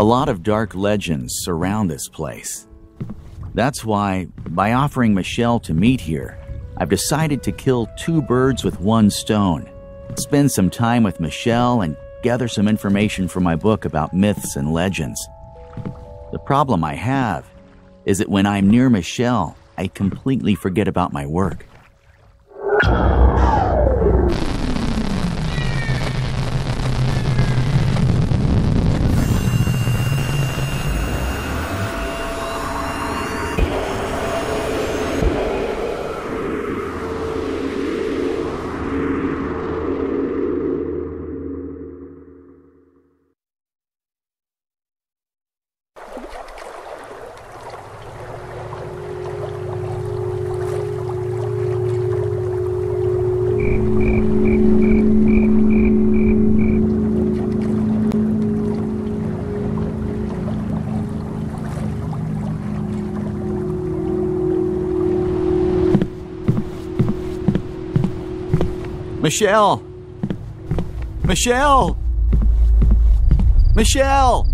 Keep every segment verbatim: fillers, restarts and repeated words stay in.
A lot of dark legends surround this place. That's why, by offering Michelle to meet here, I've decided to kill two birds with one stone. Spend some time with Michelle and gather some information for my book about myths and legends. The problem I have is that when I'm near Michelle, I completely forget about my work. Michelle! Michelle! Michelle!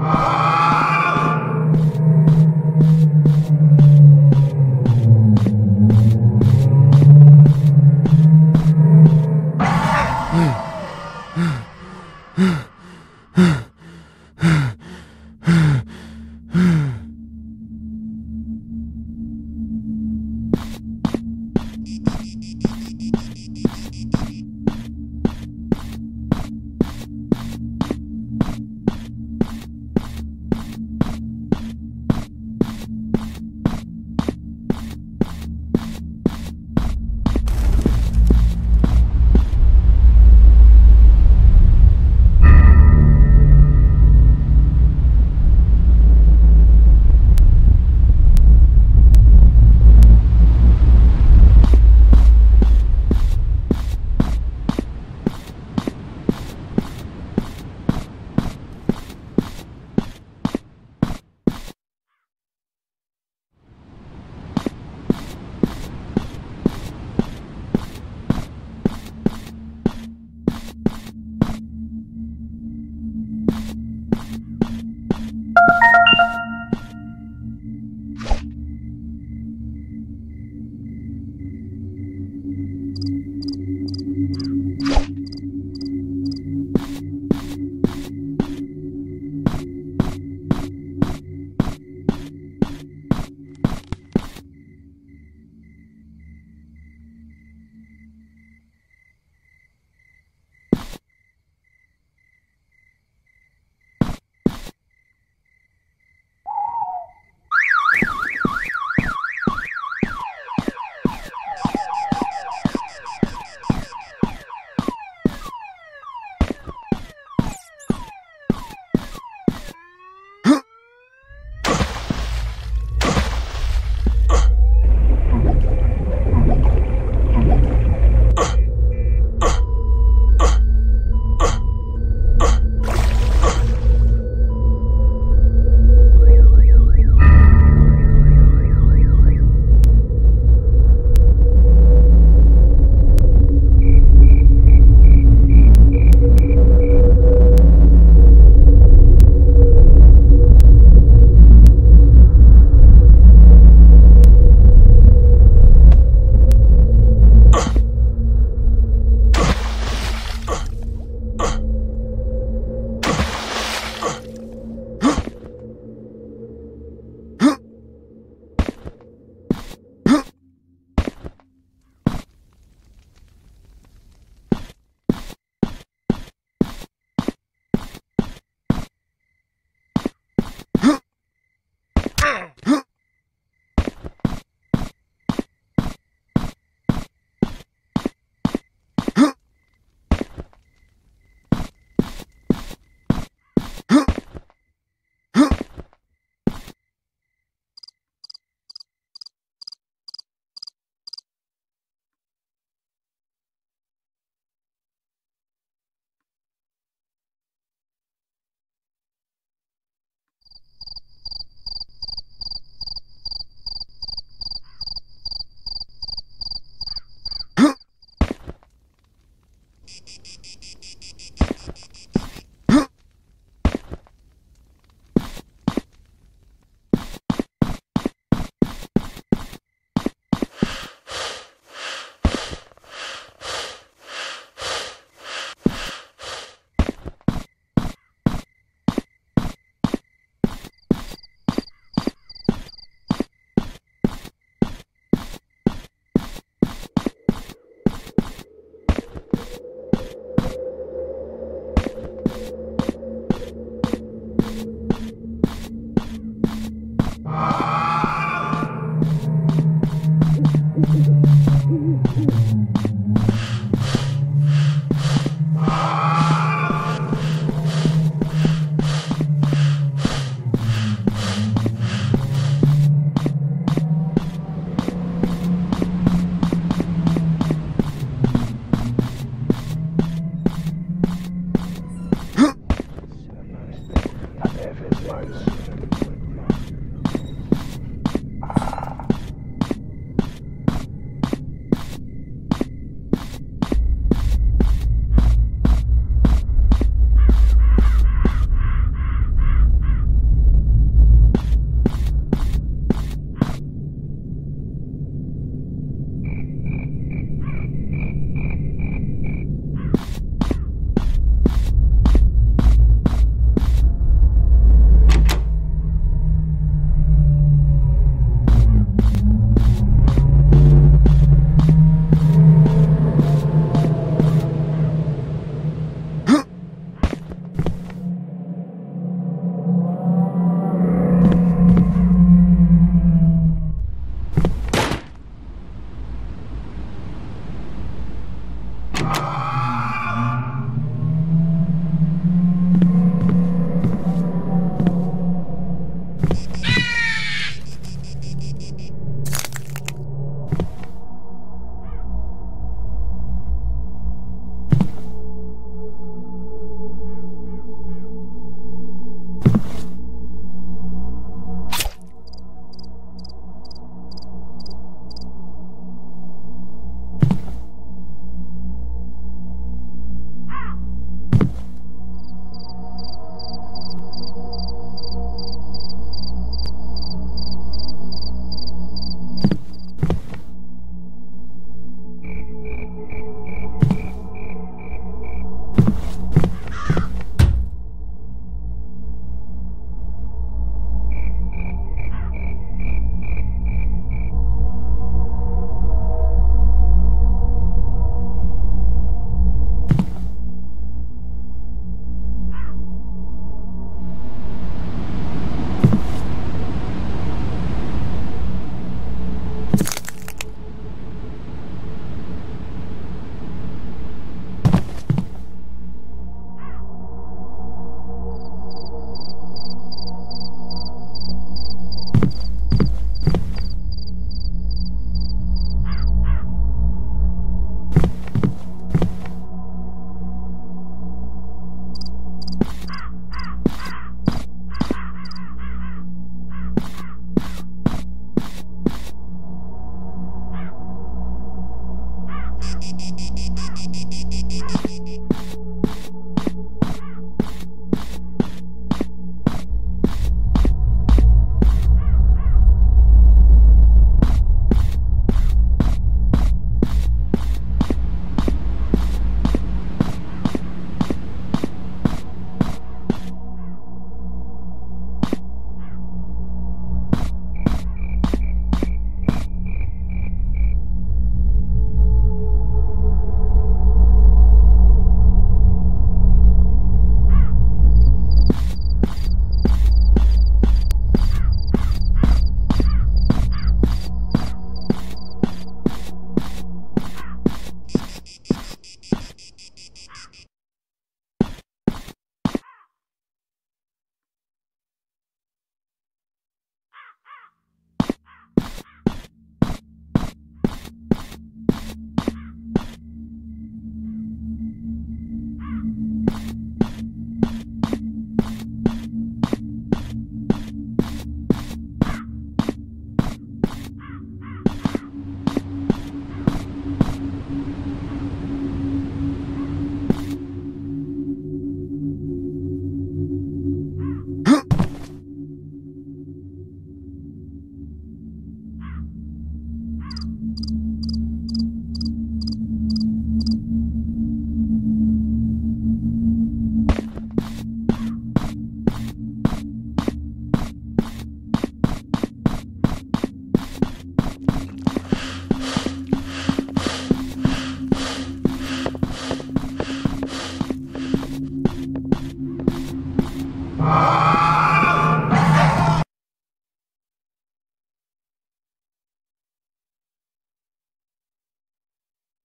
Nice.